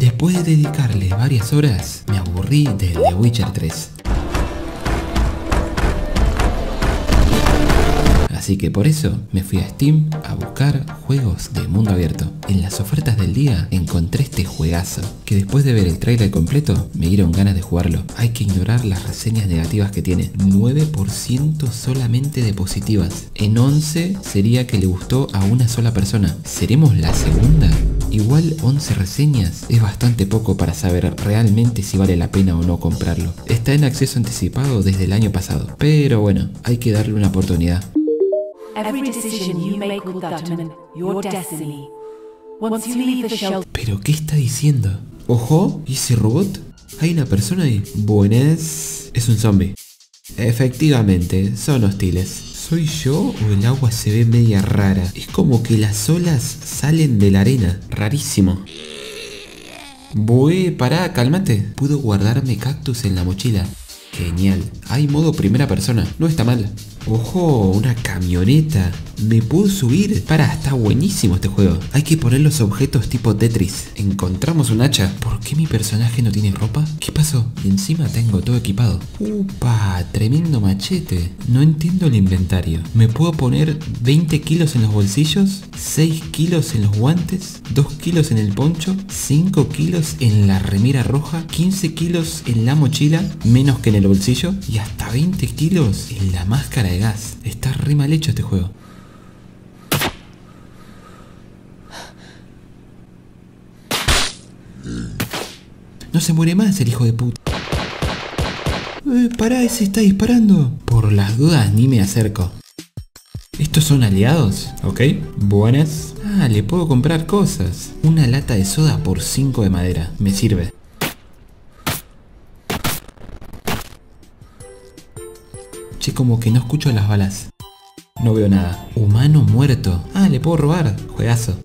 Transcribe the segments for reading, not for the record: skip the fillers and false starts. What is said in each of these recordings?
Después de dedicarle varias horas, me aburrí de The Witcher 3. Así que por eso me fui a Steam a buscar juegos de mundo abierto. En las ofertas del día encontré este juegazo, que después de ver el trailer completo me dieron ganas de jugarlo. Hay que ignorar las reseñas negativas que tiene. 9% solamente de positivas. En 11 sería que le gustó a una sola persona. ¿Seremos la segunda? Igual 11 reseñas es bastante poco para saber realmente si vale la pena o no comprarlo. Está en acceso anticipado desde el año pasado, pero bueno, hay que darle una oportunidad. ¿Pero qué está diciendo? ¿Ojo? ¿Y ese robot? ¿Hay una persona ahí? Buenas... Es un zombie. Efectivamente, son hostiles. ¿Soy yo o el agua se ve media rara? Es como que las olas salen de la arena. Rarísimo. Bué, pará, calmate. Puedo guardarme cactus en la mochila. Genial, hay modo primera persona, no está mal. ¡Ojo! ¡Una camioneta! ¿Me puedo subir? Pará, está buenísimo este juego. Hay que poner los objetos tipo Tetris. Encontramos un hacha. ¿Por qué mi personaje no tiene ropa? ¿Qué pasó? Encima tengo todo equipado. ¡Upa! Tremendo machete. No entiendo el inventario. ¿Me puedo poner 20 kilos en los bolsillos? 6 kilos en los guantes. 2 kilos en el poncho. 5 kilos en la remera roja. 15 kilos en la mochila. Menos que en el bolsillo. Y hasta 20 kilos en la máscara de gas. Está re mal hecho este juego. No se muere más el hijo de puta. Pará, ese está disparando. Por las dudas ni me acerco. ¿Estos son aliados? Ok, buenas. Ah, le puedo comprar cosas. Una lata de soda por 5 de madera. Me sirve. Che, como que no escucho las balas. No veo nada. Humano muerto. Ah, le puedo robar. Juegazo.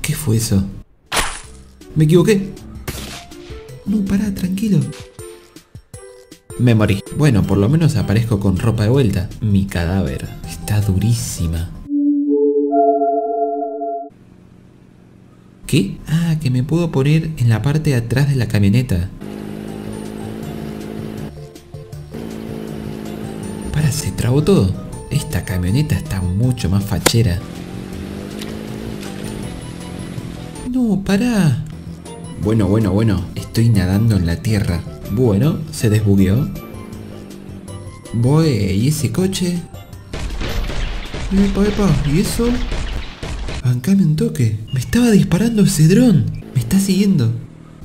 ¿Qué fue eso? Me equivoqué. No, pará, tranquilo. Me morí. Bueno, por lo menos aparezco con ropa de vuelta. Mi cadáver está durísima. ¿Qué? Ah, que me puedo poner en la parte de atrás de la camioneta. Pará, se trabó todo. Esta camioneta está mucho más fachera. No, pará. Bueno. Estoy nadando en la tierra. Bueno, se desbugueó. ¿Y ese coche? Epa, ¿y eso? Bancame un toque. Me estaba disparando ese dron. Me está siguiendo.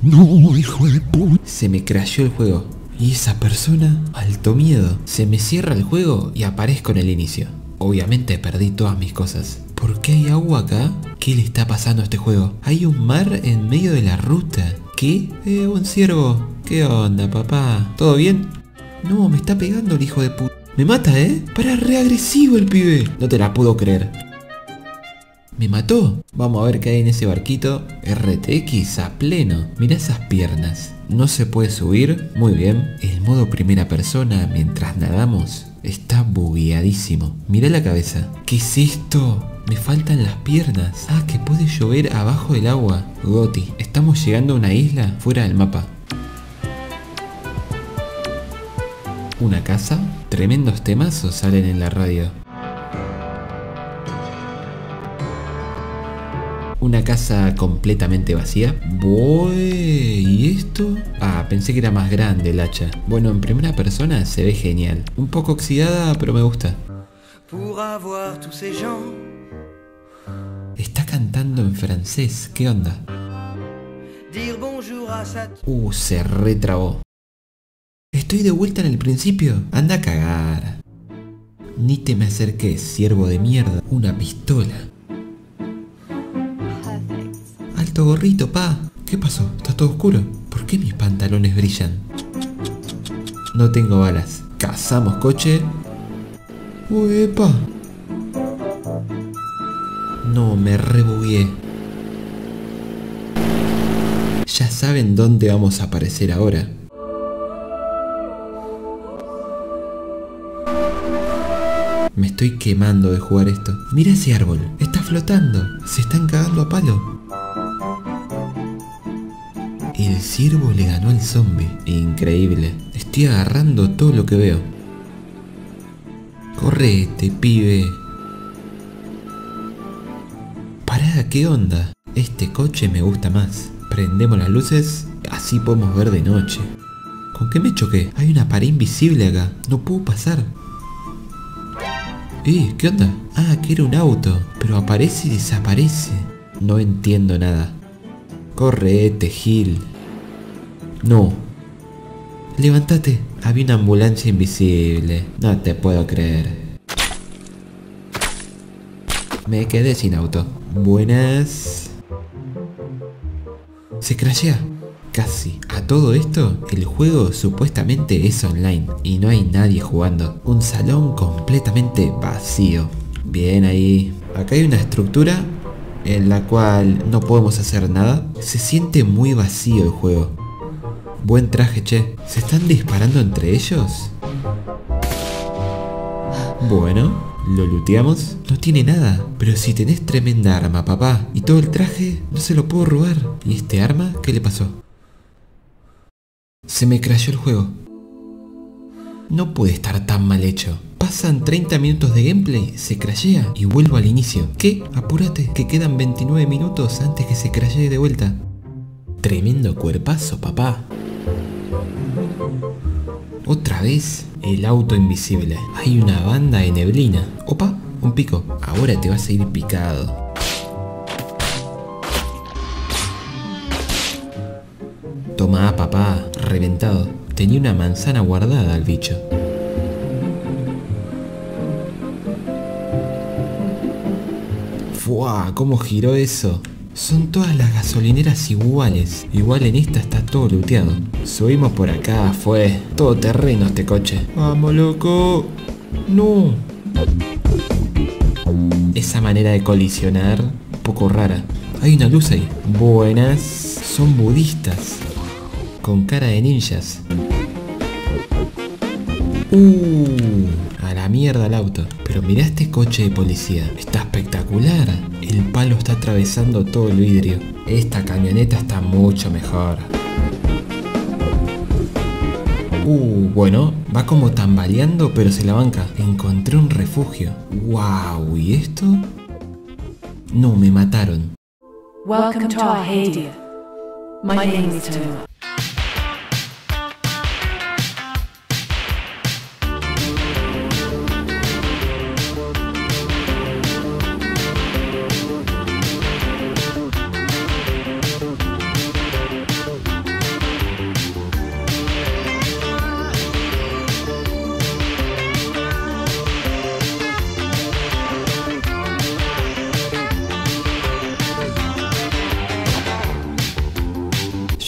No, hijo de puta. Se me crasheó el juego. ¿Y esa persona? Alto miedo. Se me cierra el juego y aparezco en el inicio. Obviamente perdí todas mis cosas. ¿Por qué hay agua acá? ¿Qué le está pasando a este juego? Hay un mar en medio de la ruta. ¿Qué? Un ciervo. ¿Qué onda, papá? ¿Todo bien? No, me está pegando el hijo de puta. Me mata, ¿eh? Pará, re agresivo el pibe. No te la puedo creer. ¿Me mató? Vamos a ver qué hay en ese barquito. RTX a pleno. Mirá esas piernas. No se puede subir. Muy bien. El modo primera persona mientras nadamos está bugueadísimo. Mirá la cabeza. ¿Qué es esto? Me faltan las piernas. Ah, que puede llover abajo del agua. Goti. Estamos llegando a una isla fuera del mapa. Una casa. Tremendos temazos salen en la radio. Una casa completamente vacía. ¿Y esto? Ah, pensé que era más grande el hacha. Bueno, en primera persona se ve genial. Un poco oxidada, pero me gusta. Está cantando en francés, ¿qué onda? Se retrabó. Estoy de vuelta en el principio. Anda a cagar. Ni te me acerques, ciervo de mierda. Una pistola. Alto gorrito, pa. ¿Qué pasó? Está todo oscuro. ¿Por qué mis pantalones brillan? No tengo balas. Cazamos coche. Uepa. No, me rebugué. Ya saben dónde vamos a aparecer ahora. Me estoy quemando de jugar esto. Mira ese árbol, está flotando. Se están cagando a palo. El ciervo le ganó al zombie. Increíble. Estoy agarrando todo lo que veo. Correte, pibe. Pará, ¿qué onda? Este coche me gusta más. Prendemos las luces, así podemos ver de noche. ¿Con qué me choqué? Hay una pared invisible acá. No puedo pasar. ¿Qué onda? Ah, que era un auto. Pero aparece y desaparece. No entiendo nada. Correte, Gil. No. Levantate. Había una ambulancia invisible. No te puedo creer. Me quedé sin auto. Buenas. Se crashea. Casi. A todo esto, el juego supuestamente es online y no hay nadie jugando. Un salón completamente vacío. Bien ahí. Acá hay una estructura en la cual no podemos hacer nada. Se siente muy vacío el juego. Buen traje, che. ¿Se están disparando entre ellos? Bueno, lo looteamos. No tiene nada. Pero si tenés tremenda arma, papá. Y todo el traje, no se lo puedo robar. ¿Y este arma? ¿Qué le pasó? Se me crashó el juego. No puede estar tan mal hecho. Pasan 30 minutos de gameplay, se crashea y vuelvo al inicio. ¿Qué? Apúrate, que quedan 29 minutos antes que se crashee de vuelta. Tremendo cuerpazo, papá. Otra vez, el auto invisible. Hay una banda de neblina. Opa, un pico. Ahora te vas a ir picado. Tomá, papá, reventado. Tenía una manzana guardada al bicho. ¡Fua! ¿Cómo giró eso? Son todas las gasolineras iguales. Igual en esta está todo looteado. Subimos por acá, fue todo terreno este coche. ¡Vamos, loco! ¡No! Esa manera de colisionar, un poco rara. Hay una luz ahí. Buenas. Son budistas. Con cara de ninjas. A la mierda el auto. Pero mirá este coche de policía. Está espectacular. El palo está atravesando todo el vidrio. Esta camioneta está mucho mejor. Bueno, va como tambaleando pero se la banca. Encontré un refugio. Wow, ¿y esto? No, me mataron. Welcome to our Arcadia. My name is Tuma.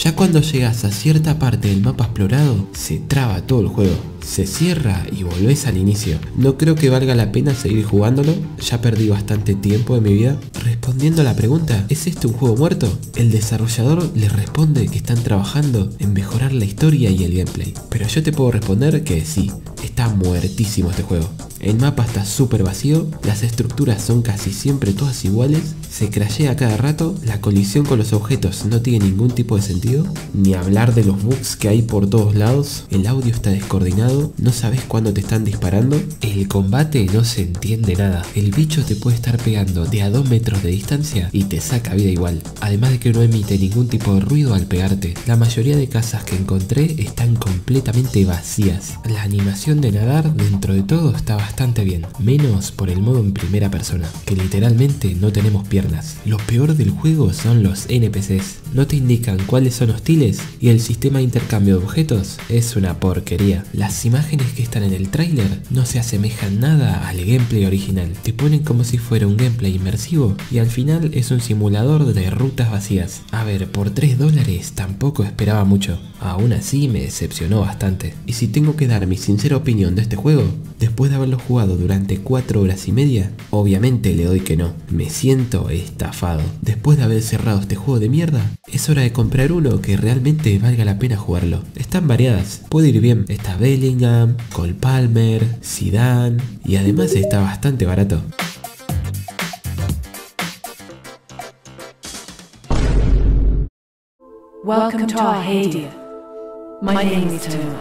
Ya cuando llegas a cierta parte del mapa explorado, se traba todo el juego. Se cierra y volvés al inicio. No creo que valga la pena seguir jugándolo. Ya perdí bastante tiempo de mi vida. Respondiendo a la pregunta, ¿es este un juego muerto? El desarrollador les responde que están trabajando en mejorar la historia y el gameplay. Pero yo te puedo responder que sí, está muertísimo este juego. El mapa está súper vacío, las estructuras son casi siempre todas iguales, se crashea cada rato, la colisión con los objetos no tiene ningún tipo de sentido, ni hablar de los bugs que hay por todos lados, el audio está descoordinado, no sabes cuándo te están disparando, el combate no se entiende nada, el bicho te puede estar pegando de a 2 metros de distancia y te saca vida igual, además de que no emite ningún tipo de ruido al pegarte. La mayoría de casas que encontré están completamente vacías, la animación de nadar dentro de todo está bastante bien, menos por el modo en primera persona, que literalmente no tenemos piernas. Lo peor del juego son los NPCs, no te indican cuáles son hostiles y el sistema de intercambio de objetos es una porquería. Las imágenes que están en el tráiler no se asemejan nada al gameplay original, te ponen como si fuera un gameplay inmersivo y al final es un simulador de rutas vacías. A ver, por $3 tampoco esperaba mucho, aún así me decepcionó bastante. Y si tengo que dar mi sincera opinión de este juego, después de haberlo jugado durante 4 horas y media, obviamente le doy que no. Me siento estafado. Después de haber cerrado este juego de mierda, es hora de comprar uno que realmente valga la pena jugarlo. Están variadas, puede ir bien. Está Belling, Bellingham, Cole Palmer, Zidane, y además está bastante barato. Welcome to Arcadia. My name is Toma.